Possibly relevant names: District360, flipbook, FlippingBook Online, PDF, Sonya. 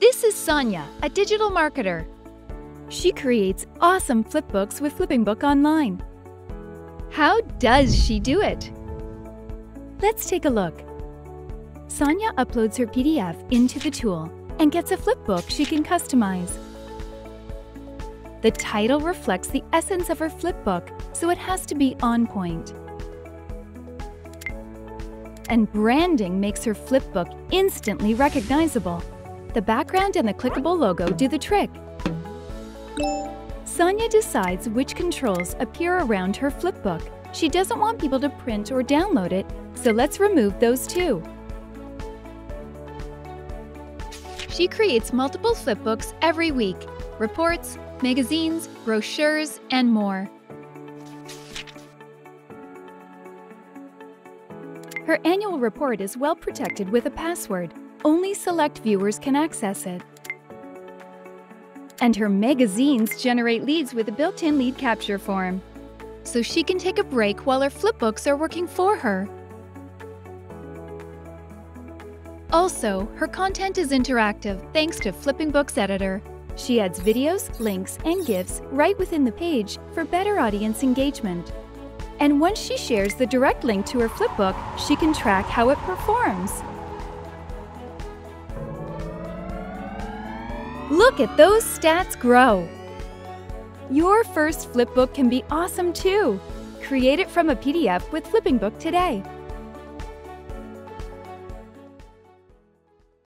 This is Sonya, a digital marketer. She creates awesome flipbooks with FlippingBook Online. How does she do it? Let's take a look. Sonya uploads her PDF into the tool and gets a flipbook she can customize. The title reflects the essence of her flipbook, so it has to be on point. And branding makes her flipbook instantly recognizable. The background and the clickable logo do the trick. Sonya decides which controls appear around her flipbook. She doesn't want people to print or download it, so let's remove those too. She creates multiple flipbooks every week, reports, magazines, brochures, and more. Her annual report is well protected with a password. Only select viewers can access it. And her magazines generate leads with a built-in lead capture form, so she can take a break while her flipbooks are working for her. Also, her content is interactive thanks to FlippingBook's editor. She adds videos, links, and GIFs right within the page for better audience engagement. And once she shares the direct link to her flipbook, she can track how it performs. Look at those stats grow! Your first flipbook can be awesome too! Create it from a PDF with FlippingBook today.